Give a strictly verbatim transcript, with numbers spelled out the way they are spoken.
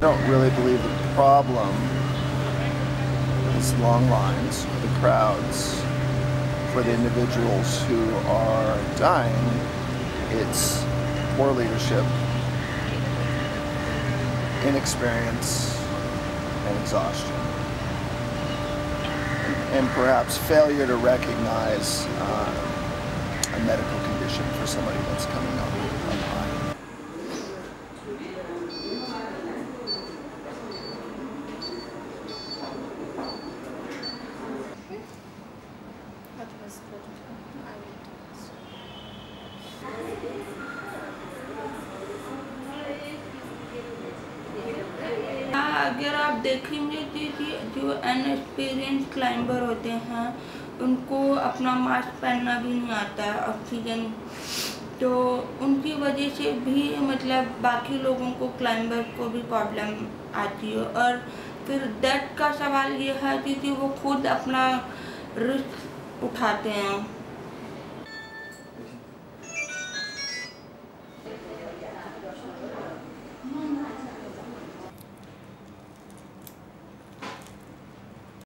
I don't really believe that the problem is long lines, the crowds, for the individuals who are dying. It's poor leadership, inexperience, and exhaustion. And, and perhaps failure to recognize uh, a medical condition for somebody that's coming up online. अगर आप देखेंगे तो जो अनएक्सपीरियंस climber होते हैं उनको अपना mask पहनना भी नहीं आता है, ऑक्सीजन, तो उनकी वजह से भी मतलब बाकी लोगों को, क्लाइंबर को भी प्रॉब्लम आती है। और फिर डेथ का सवाल यह है कि वो खुद अपना रिस्क उठाते हैं।